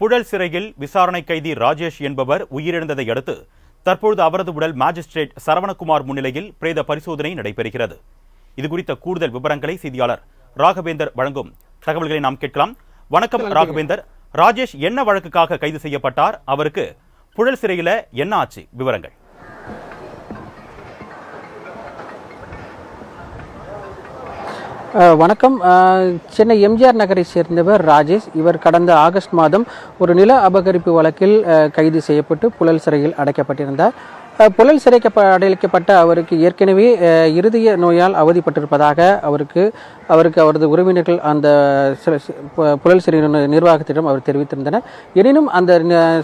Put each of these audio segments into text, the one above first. புழல் சிறையில் விசாரணை கைதி ராஜேஷ் என்பவர் உயிரிழந்ததை அடுத்து தற்பொழுது அவரது உடல் மாஜிஸ்ட்ரேட் சரவணகுமார் முன்னிலையில் பிரேத பரிசோதனை நடைபெறுகிறது. இதுகுறித்த கூடுதல் விவரங்களை செய்தியாளர் ராகவேந்தர் வழங்கும் தகவல்களை நாம் கேட்கலாம். வணக்கம் ராகவேந்தர். ராஜேஷ் என்ன வழக்குக்காக கைது செய்யப்பட்டார்? அவருக்கு புழல் சிறையில் என்ன ஆச்சு? விவரங்கள். வணக்கம். சென்னை எம்ஜிஆர் நகரை சேர்ந்தவர் ராஜேஷ். இவர் கடந்த ஆகஸ்ட் மாதம் ஒரு நில அபகரிப்பு வழக்கில் கைது செய்யப்பட்டு புழல் சிறையில் அடைக்கப்பட்டிருந்தார். புழல் சிறைக்கு அடைக்கப்பட்ட அவருக்கு ஏற்கனவே இருதய நோயால் அவதிப்பட்டிருப்பதாக அவருக்கு அவரது உறவினர்கள் அந்த புழல் சிறை நிர்வாகத்திடம் அவர் தெரிவித்திருந்தனர். எனினும் அந்த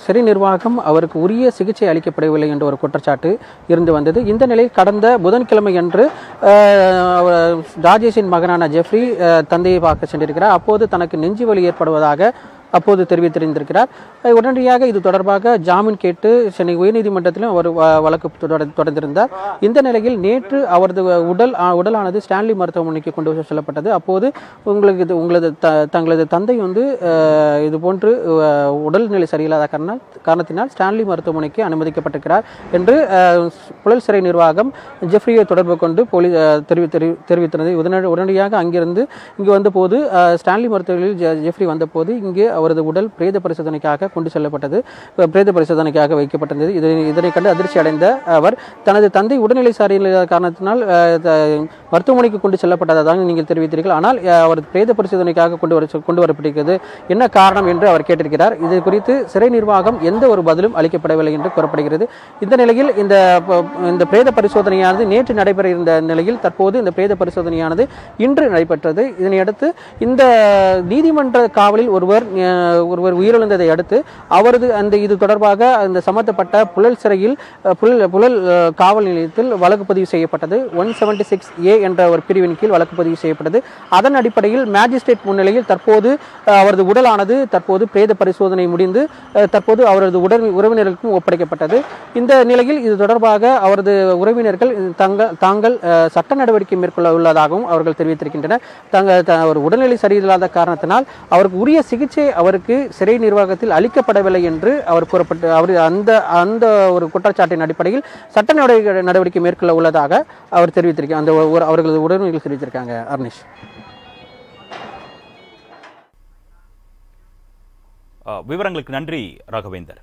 சிறை நிர்வாகம் அவருக்கு உரிய சிகிச்சை அளிக்கப்படவில்லை என்ற ஒரு குற்றச்சாட்டு இருந்து வந்தது. இந்த நிலையில் கடந்த புதன்கிழமை அன்று ராஜேஷின் மகனான ஜெஃப்ரி தந்தையை பார்க்க சென்றிருக்கிறார். அப்போது தனக்கு நெஞ்சு வலி ஏற்படுவதாக அப்போது தெரிவித்திருந்திருக்கிறார். உடனடியாக இது தொடர்பாக ஜாமீன் கேட்டு சென்னை உயர்நீதிமன்றத்திலும் அவர் வழக்கு தொடர்ந்திருந்தார். இந்த நிலையில் நேற்று அவரது உடலானது ஸ்டான்லி மருத்துவமனைக்கு கொண்டு செல்லப்பட்டது. அப்போது தங்களது தந்தை இதுபோன்று உடல்நிலை சரியில்லாத காரணத்தினால் ஸ்டான்லி மருத்துவமனைக்கு அனுமதிக்கப்பட்டிருக்கிறார் என்று புழல் சிறை நிர்வாகம் ஜெஃப்ரியை தொடர்பு கொண்டு போலீஸ் தெரிவித்திருந்தது. உடனடியாக அங்கிருந்து இங்கு வந்தபோது ஸ்டான்லி மருத்துவமனையில் ஜெஃப்ரி வந்தபோது இங்கே அவரது உடல் பிரேத பரிசோதனைக்காக கொண்டு செல்லப்பட்டது, பிரேத பரிசோதனைக்காக வைக்கப்பட்டது. இதனை கண்டு அதிர்ச்சி அடைந்த அவர் தனது தந்தை உடல்நிலை சரியில்லாத காரணத்தினால் மருத்துவமனைக்கு கொண்டு செல்லப்பட்டதாக நீங்கள் தெரிவித்தீர்கள், ஆனால் அவர் பிரேத பரிசோதனைக்காக கொண்டு வரப்பட்டிருக்கிறது, என்ன காரணம் என்று அவர் கேட்டிருக்கிறார். இது குறித்து சிறை நிர்வாகம் எந்த ஒரு பதிலும் அளிக்கப்படவில்லை என்று கூறப்படுகிறது. இந்த நிலையில் இந்த பிரேத பரிசோதனையானது நேற்று நடைபெற இருந்த நிலையில் தற்போது இந்த பிரேத பரிசோதனையானது இன்று நடைபெற்றது. இதனையடுத்து இந்த நீதிமன்ற காவலில் ஒருவர் உயிரிழந்ததை அடுத்து அவரது இது தொடர்பாக அந்த சம்பந்தப்பட்ட புழல் சிறையில் புழல் காவல் நிலையத்தில் வழக்கு பதிவு செய்யப்பட்டது. 176A என்ற ஒரு பிரிவின் கீழ் வழக்கு பதிவு செய்யப்பட்டது. அதன் அடிப்படையில் மேஜிஸ்ட்ரேட் முன்னிலையில் தற்போது அவரது உடலானது பிரேத பரிசோதனை முடிந்து தற்போது அவரது உறவினர்களுக்கும் ஒப்படைக்கப்பட்டது. இந்த நிலையில் இது தொடர்பாக அவரது உறவினர்கள் தாங்கள் சட்ட நடவடிக்கை மேற்கொள்ள உள்ளதாகவும் அவர்கள் தெரிவித்திருக்கின்றனர். அவர் உடல்நிலை சரியில்லாத காரணத்தினால் அவருக்கு உரிய சிகிச்சை அவருக்கு சிறை நிர்வாகத்தில் அளிக்கப்படவில்லை என்று அவர் அந்த ஒரு குற்றச்சாட்டின் அடிப்படையில் சட்ட நடவடிக்கை மேற்கொள்ள உள்ளதாக அவர் தெரிவித்திருக்கார். அந்த அவர்களது உடல்நிலையில் தெரிவித்திருக்காங்க. அர்னிஷ், விவரங்களுக்கு நன்றி ராகவேந்தர்.